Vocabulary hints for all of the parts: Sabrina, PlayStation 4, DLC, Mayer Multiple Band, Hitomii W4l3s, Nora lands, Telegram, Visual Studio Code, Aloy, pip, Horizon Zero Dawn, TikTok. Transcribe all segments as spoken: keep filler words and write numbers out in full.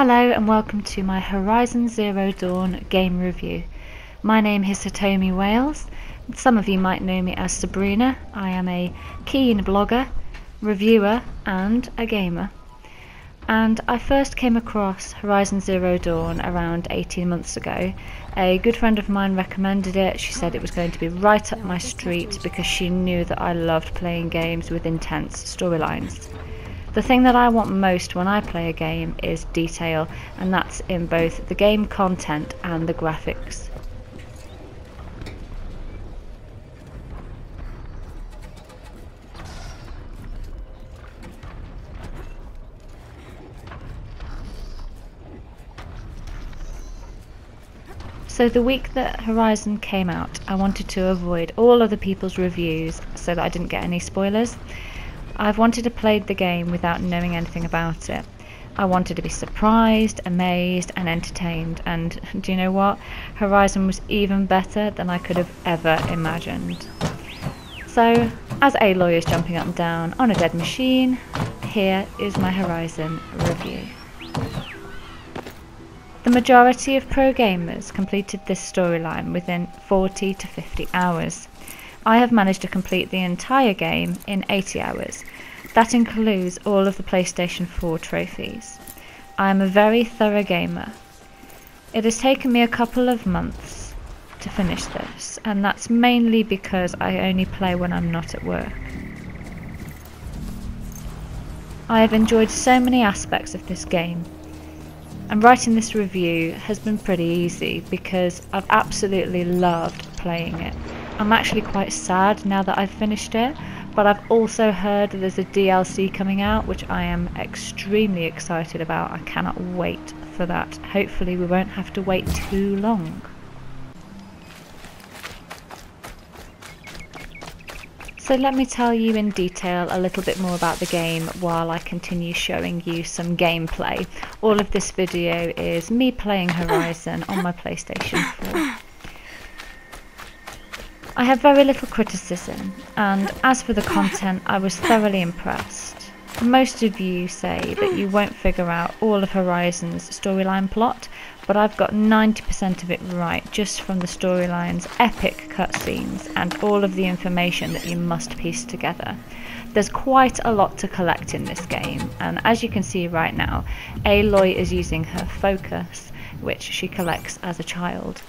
Hello and welcome to my Horizon Zero Dawn game review. My name is Hitomii W four l three s. Some of you might know me as Sabrina. I am a keen blogger, reviewer and a gamer. And I first came across Horizon Zero Dawn around eighteen months ago. A good friend of mine recommended it. She said it was going to be right up my street because she knew that I loved playing games with intense storylines. The thing that I want most when I play a game is detail, and that's in both the game content and the graphics. So the week that Horizon came out, I wanted to avoid all other people's reviews so that I didn't get any spoilers. I've wanted to play the game without knowing anything about it. I wanted to be surprised, amazed and entertained, and do you know what? Horizon was even better than I could have ever imagined. So, as Aloy is jumping up and down on a dead machine, here is my Horizon review. The majority of pro gamers completed this storyline within forty to fifty hours. I have managed to complete the entire game in eighty hours. That includes all of the PlayStation four trophies. I am a very thorough gamer. It has taken me a couple of months to finish this, and that's mainly because I only play when I'm not at work. I have enjoyed so many aspects of this game, and writing this review has been pretty easy because I've absolutely loved playing it. I'm actually quite sad now that I've finished it, but I've also heard that there's a D L C coming out which I am extremely excited about. I cannot wait for that. Hopefully we won't have to wait too long. So let me tell you in detail a little bit more about the game while I continue showing you some gameplay. All of this video is me playing Horizon on my PlayStation four. I have very little criticism, and as for the content, I was thoroughly impressed. Most of you say that you won't figure out all of Horizon's storyline plot, but I've got ninety percent of it right just from the storyline's epic cutscenes and all of the information that you must piece together. There's quite a lot to collect in this game, and as you can see right now, Aloy is using her focus, which she collects as a child,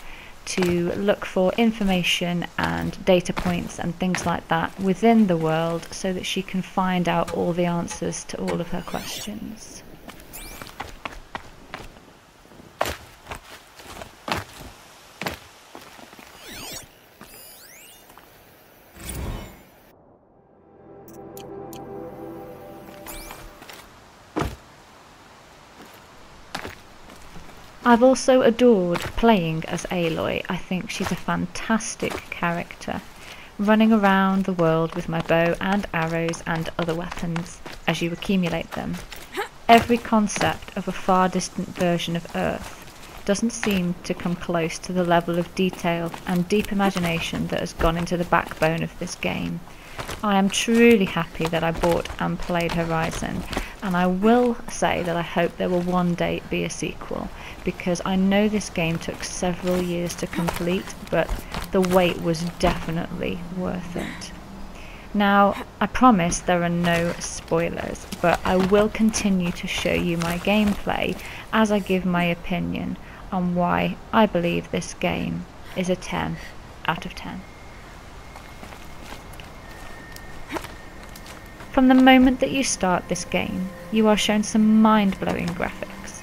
to look for information and data points and things like that within the world so that she can find out all the answers to all of her questions. I've also adored playing as Aloy. I think she's a fantastic character, running around the world with my bow and arrows and other weapons as you accumulate them. Every concept of a far distant version of Earth doesn't seem to come close to the level of detail and deep imagination that has gone into the backbone of this game. I am truly happy that I bought and played Horizon, and I will say that I hope there will one day be a sequel, because I know this game took several years to complete, but the wait was definitely worth it. Now, I promise there are no spoilers, but I will continue to show you my gameplay as I give my opinion on why I believe this game is a ten out of ten. From the moment that you start this game, you are shown some mind-blowing graphics.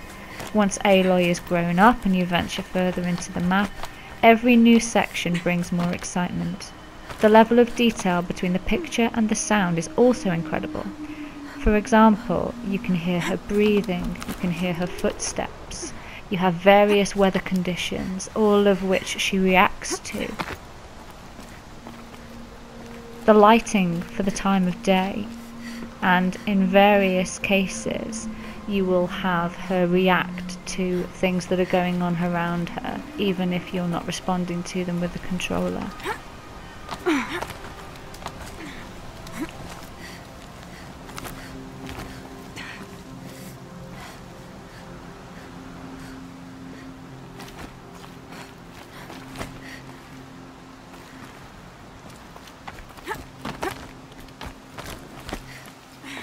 Once Aloy is grown up and you venture further into the map, every new section brings more excitement. The level of detail between the picture and the sound is also incredible. For example, you can hear her breathing, you can hear her footsteps, you have various weather conditions, all of which she reacts to. The lighting for the time of day, and in various cases you will have her react to things that are going on around her, even if you're not responding to them with the controller.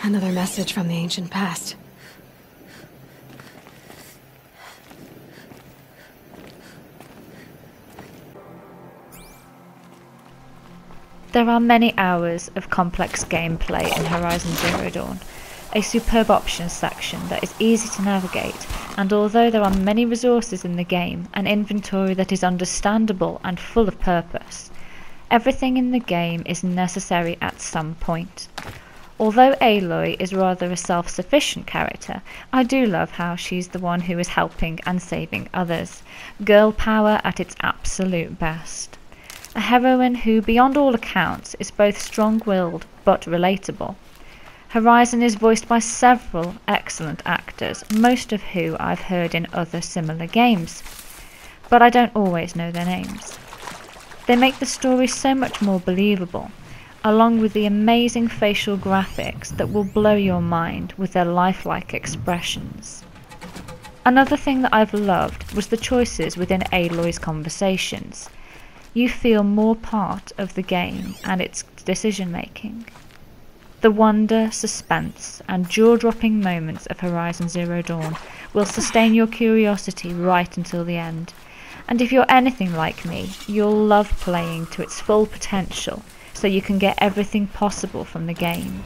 Another message from the ancient past. There are many hours of complex gameplay in Horizon Zero Dawn, a superb options section that is easy to navigate, and although there are many resources in the game, an inventory that is understandable and full of purpose. Everything in the game is necessary at some point. Although Aloy is rather a self-sufficient character, I do love how she's the one who is helping and saving others. Girl power at its absolute best. A heroine who, beyond all accounts, is both strong-willed but relatable. Horizon is voiced by several excellent actors, most of who I've heard in other similar games, but I don't always know their names. They make the story so much more believable, along with the amazing facial graphics that will blow your mind with their lifelike expressions. Another thing that I've loved was the choices within Aloy's conversations. You feel more part of the game and its decision-making. The wonder, suspense, and jaw-dropping moments of Horizon Zero Dawn will sustain your curiosity right until the end. And if you're anything like me, you'll love playing to its full potential, so you can get everything possible from the game.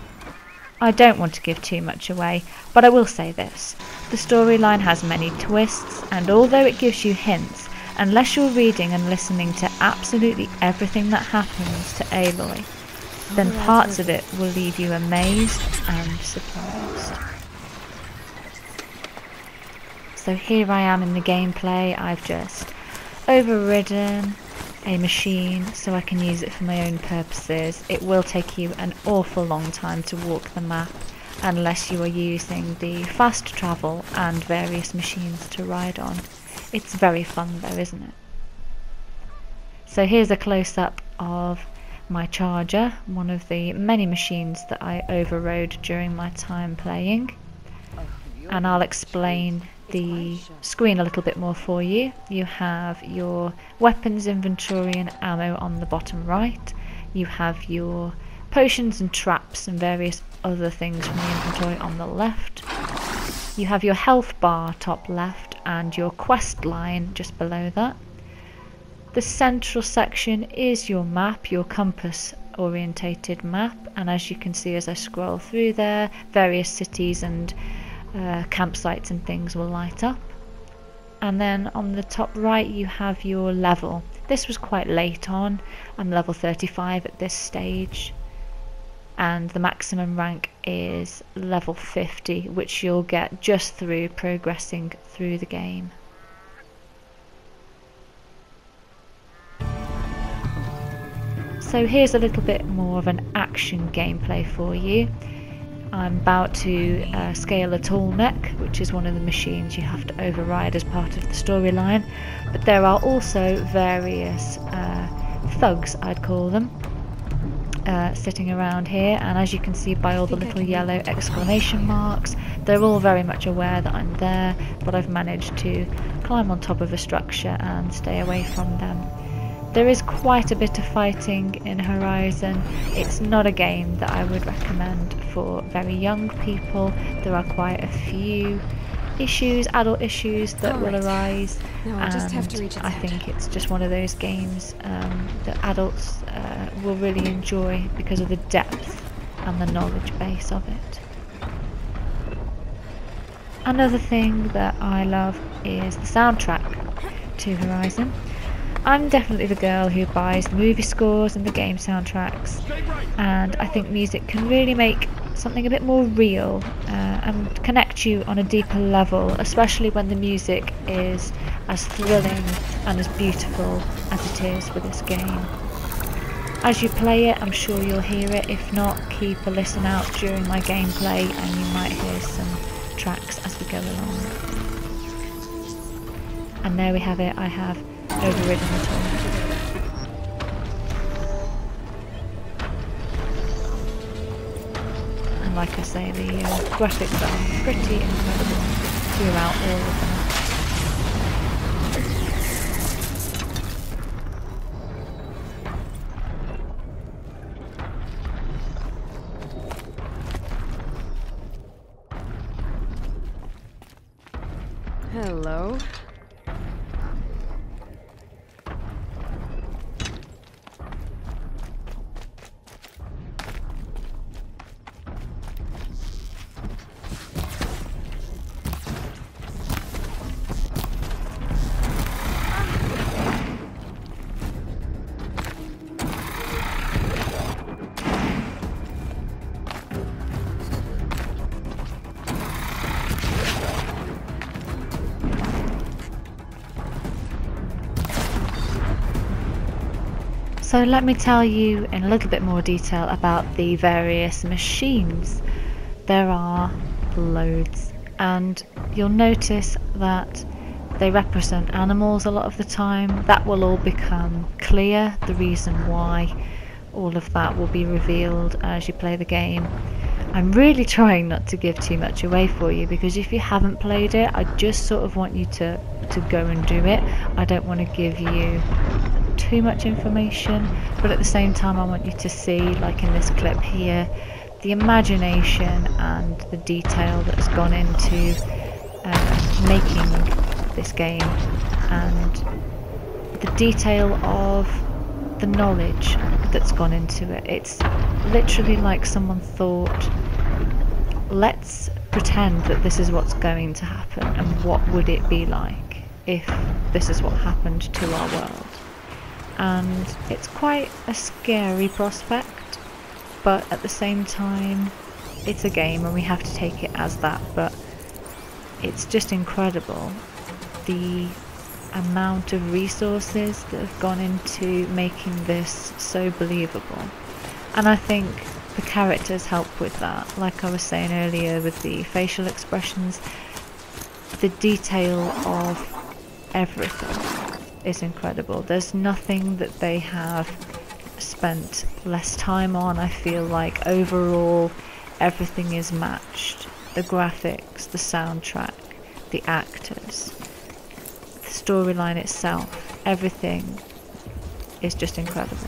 I don't want to give too much away, but I will say this. The storyline has many twists, and although it gives you hints, unless you're reading and listening to absolutely everything that happens to Aloy, then parts of it will leave you amazed and surprised. So here I am in the gameplay. I've just overridden a machine so I can use it for my own purposes. It will take you an awful long time to walk the map unless you are using the fast travel and various machines to ride on. It's very fun though, isn't it? So here's a close-up of my charger, one of the many machines that I overrode during my time playing, and I'll explain the screen a little bit more for you. You have your weapons inventory and ammo on the bottom right. You have your potions and traps and various other things from the inventory on the left. You have your health bar top left and your quest line just below that. The central section is your map, your compass orientated map, and as you can see as I scroll through there, various cities and uh, campsites and things will light up. And then on the top right you have your level. This was quite late on, I'm level thirty-five at this stage. And the maximum rank is level fifty, which you'll get just through progressing through the game. So here's a little bit more of an action gameplay for you. I'm about to uh, scale a tall neck, which is one of the machines you have to override as part of the storyline, but there are also various uh, thugs, I'd call them, Uh, sitting around here, and as you can see by all the little yellow exclamation marks, they're all very much aware that I'm there, but I've managed to climb on top of a structure and stay away from them. There is quite a bit of fighting in Horizon. It's not a game that I would recommend for very young people. There are quite a few issues, adult issues that all will right. arise, no, I just have to reach I think out. It's just one of those games um, that adults uh, will really enjoy because of the depth and the knowledge base of it. Another thing that I love is the soundtrack to Horizon. I'm definitely the girl who buys the movie scores and the game soundtracks, and I think music can really make something a bit more real uh, and connect you on a deeper level, especially when the music is as thrilling and as beautiful as it is with this game. As you play it, I'm sure you'll hear it. If not, keep a listen out during my gameplay and you might hear some tracks as we go along. And there we have it, I have overridden it all. Like I say, the uh, graphics are pretty incredible throughout all of them. Hello. So let me tell you in a little bit more detail about the various machines. There are loads, and you'll notice that they represent animals a lot of the time. That will all become clear, the reason why all of that will be revealed as you play the game. I'm really trying not to give too much away for you, because if you haven't played it, I just sort of want you to, to go and do it. I don't want to give you too much information, but at the same time I want you to see, like in this clip here, the imagination and the detail that's gone into uh, making this game, and the detail of the knowledge that's gone into it. It's literally like someone thought, let's pretend that this is what's going to happen, and what would it be like if this is what happened to our world. And it's quite a scary prospect, but at the same time it's a game and we have to take it as that. But it's just incredible the amount of resources that have gone into making this so believable, and I think the characters help with that. Like I was saying earlier with the facial expressions, the detail of everything is incredible. There's nothing that they have spent less time on. I feel like overall everything is matched. The graphics, the soundtrack, the actors, the storyline itself, everything is just incredible.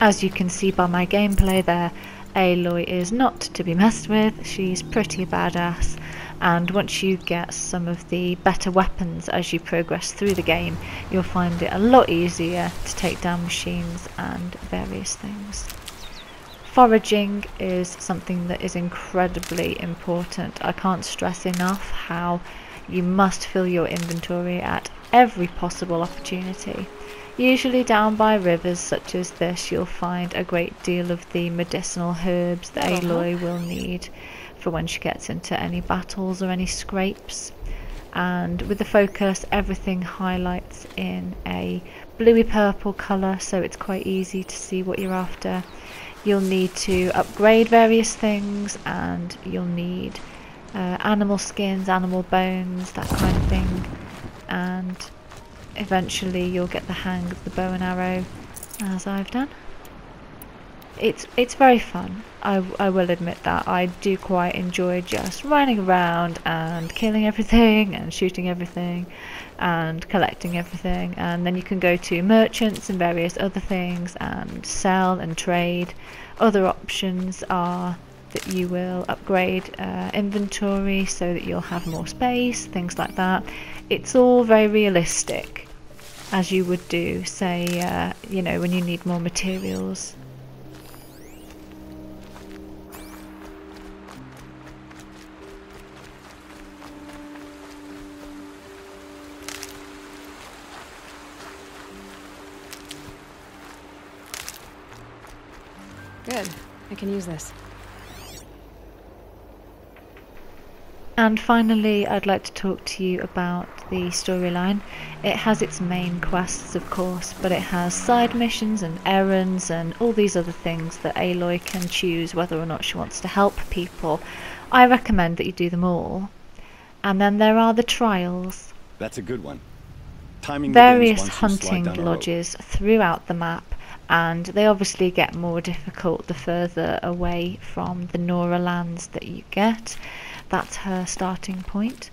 As you can see by my gameplay there, Aloy is not to be messed with. She's pretty badass, and once you get some of the better weapons as you progress through the game, you'll find it a lot easier to take down machines and various things. foraging is something that is incredibly important. I can't stress enough how you must fill your inventory at every possible opportunity. Usually down by rivers such as this, you'll find a great deal of the medicinal herbs that Aloy will need for when she gets into any battles or any scrapes. And with the focus, everything highlights in a bluey purple colour, so it's quite easy to see what you're after. You'll need to upgrade various things, and you'll need uh, animal skins, animal bones, that kind of thing, and eventually you'll get the hang of the bow and arrow, as I've done. It's it's very fun, I, I will admit that. I do quite enjoy just running around and killing everything and shooting everything and collecting everything, and then you can go to merchants and various other things and sell and trade. Other options are that you will upgrade uh, inventory so that you'll have more space, things like that. It's all very realistic, as you would do, say, uh, you know, when you need more materials. Good. I can use this. And finally, I'd like to talk to you about the storyline. It has its main quests, of course, but it has side missions and errands and all these other things that Aloy can choose whether or not she wants to help people. I recommend that you do them all. And then there are the trials. That's a good one. Timing various hunting lodges throughout the map. And they obviously get more difficult the further away from the Nora lands that you get. That's her starting point.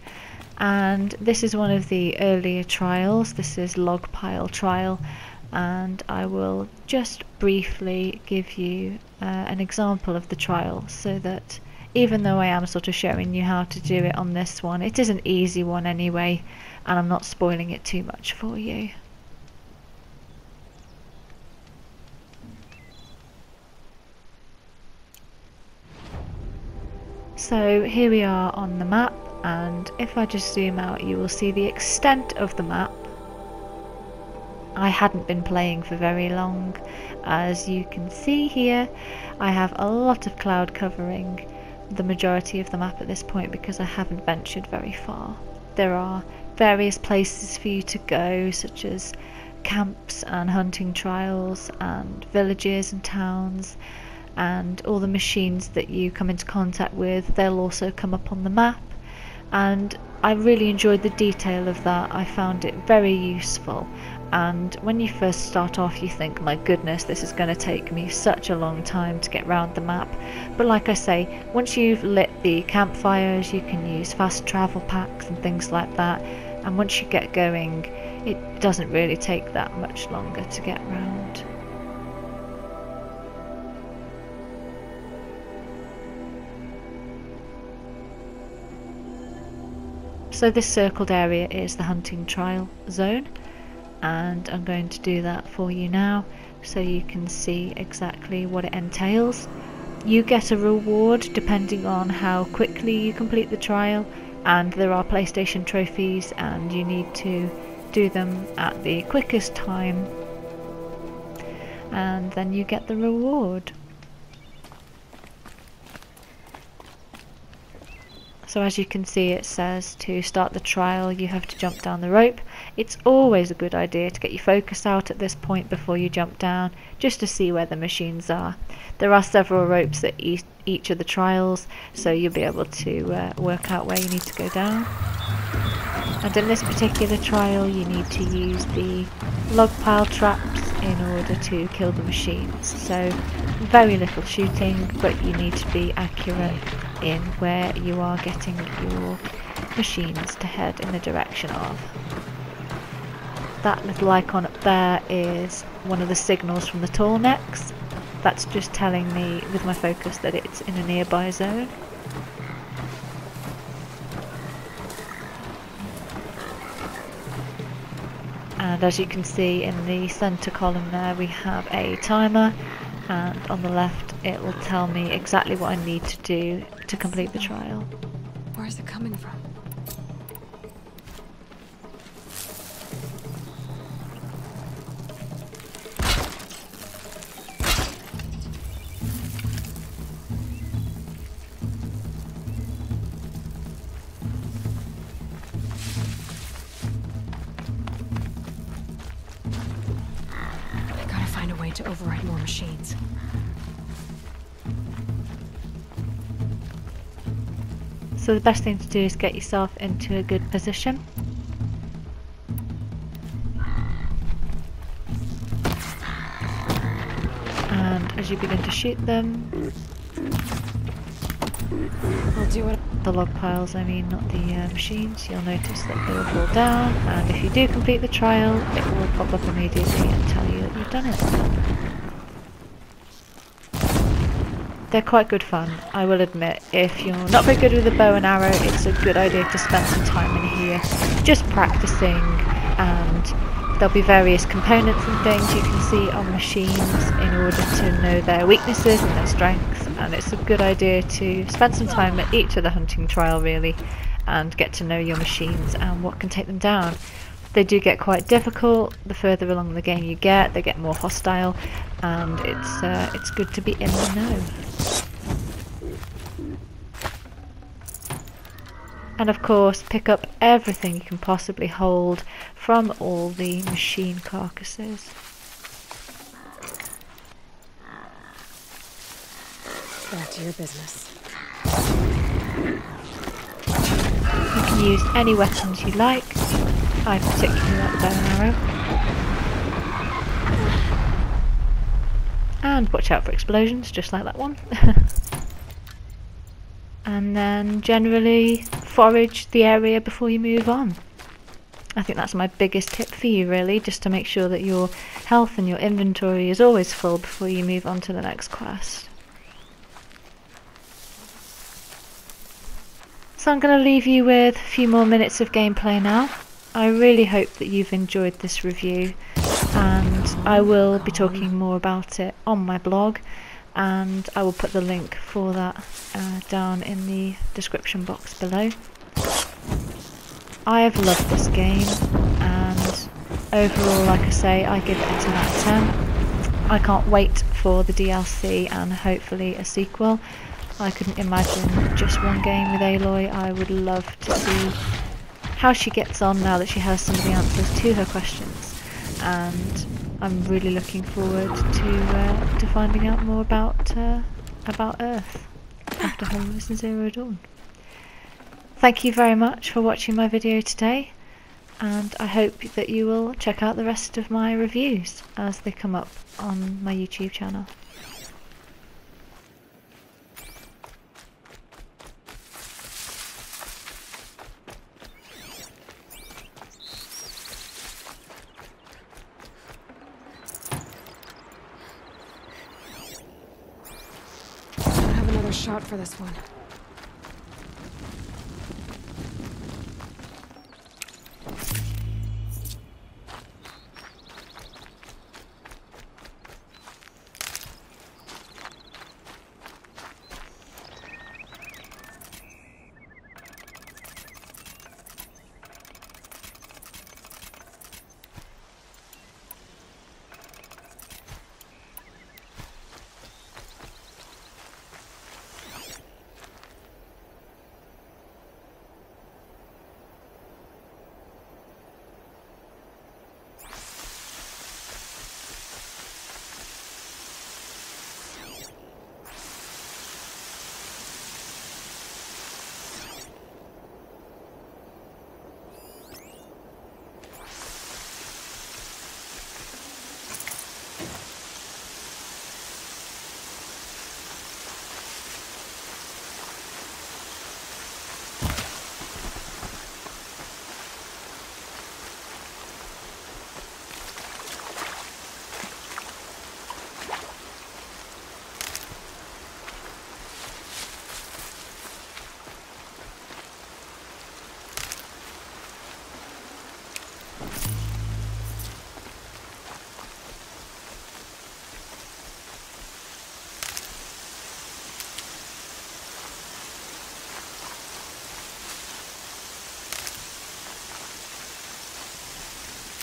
And this is one of the earlier trials. This is Log Pile Trial. And I will just briefly give you uh, an example of the trial, so that even though I am sort of showing you how to do it on this one, it is an easy one anyway, and I'm not spoiling it too much for you. So here we are on the map, and if I just zoom out, you will see the extent of the map. I hadn't been playing for very long. As you can see here, I have a lot of cloud covering the majority of the map at this point because I haven't ventured very far. There are various places for you to go, such as camps and hunting trials and villages and towns. And all the machines that you come into contact with, they'll also come up on the map, and I really enjoyed the detail of that. I found it very useful, and when you first start off you think, my goodness, this is going to take me such a long time to get round the map, but like I say, once you've lit the campfires you can use fast travel packs and things like that, and once you get going it doesn't really take that much longer to get round. So this circled area is the hunting trial zone, and I'm going to do that for you now so you can see exactly what it entails. You get a reward depending on how quickly you complete the trial, and there are PlayStation trophies and you need to do them at the quickest time, and then you get the reward. So as you can see, it says to start the trial you have to jump down the rope. It's always a good idea to get your focus out at this point before you jump down, just to see where the machines are. There are several ropes at e each of the trials, so you'll be able to uh, work out where you need to go down. And in this particular trial you need to use the log pile traps in order to kill the machines. So very little shooting, but you need to be accurate in where you are getting your machines to head in the direction of. That little icon up there is one of the signals from the tall necks. That's just telling me with my focus that it's in a nearby zone. And as you can see in the centre column there we have a timer, and on the left it will tell me exactly what I need to do to complete the trial. Where is it coming from? To override more machines. So the best thing to do is get yourself into a good position. And as you begin to shoot them, we'll do it. The log piles, I mean, not the uh, machines, you'll notice that they will fall down, and if you do complete the trial, it will pop up immediately and tell you that you've done it. They're quite good fun, I will admit. If you're not very good with a bow and arrow, it's a good idea to spend some time in here just practicing, and there'll be various components and things you can see on machines in order to know their weaknesses and their strengths. And it's a good idea to spend some time at each of the hunting trial really and get to know your machines and what can take them down. They do get quite difficult the further along the game you get, they get more hostile, and it's, uh, it's good to be in the know. And of course pick up everything you can possibly hold from all the machine carcasses. Back to your business. You can use any weapons you like. I particularly like the bow and arrow. And watch out for explosions, just like that one. And then generally forage the area before you move on. I think that's my biggest tip for you really, just to make sure that your health and your inventory is always full before you move on to the next quest. So I'm going to leave you with a few more minutes of gameplay now. I really hope that you've enjoyed this review, and I will be talking more about it on my blog, and I will put the link for that uh, down in the description box below. I have loved this game, and overall, like I say, I give it a ten out of ten. I can't wait for the D L C and hopefully a sequel. I couldn't imagine just one game with Aloy. I would love to see how she gets on now that she has some of the answers to her questions, and I'm really looking forward to uh, to finding out more about uh, about Earth after Horizon Zero Dawn. Thank you very much for watching my video today, and I hope that you will check out the rest of my reviews as they come up on my YouTube channel. Shot for this one.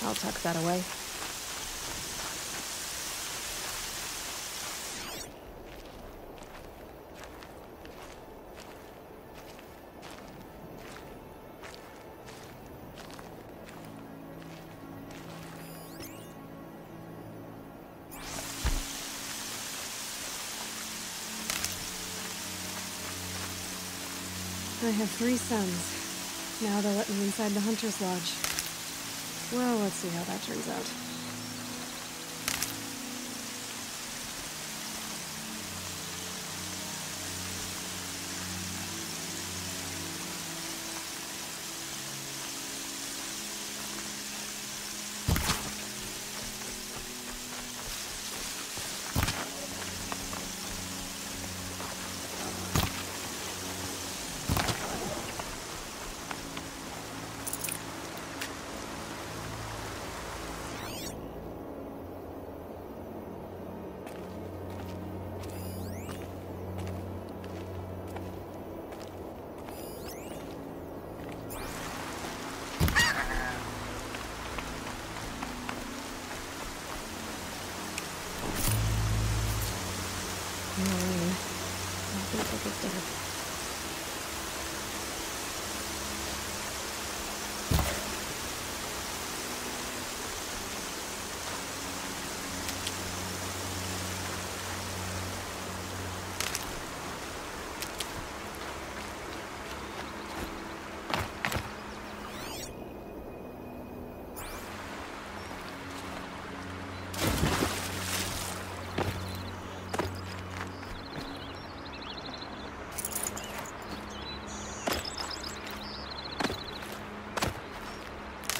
I'll tuck that away. I have three sons. Now they'll let me inside the Hunter's Lodge. Well, let's see how that turns out.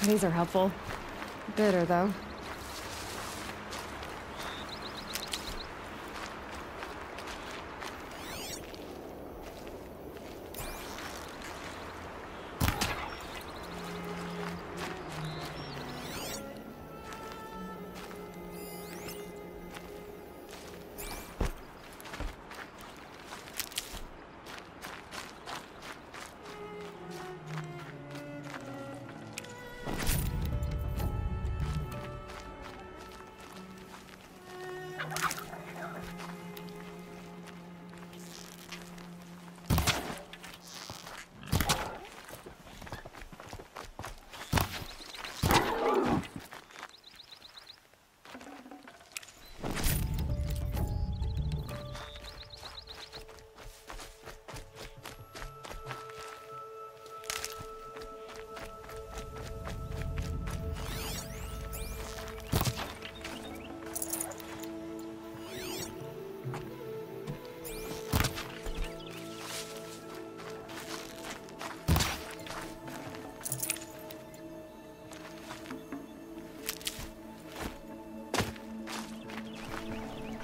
These are helpful. Bitter, though.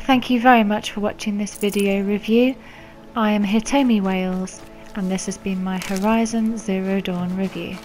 Thank you very much for watching this video review. I am Hitomii W four l three s and this has been my Horizon Zero Dawn review.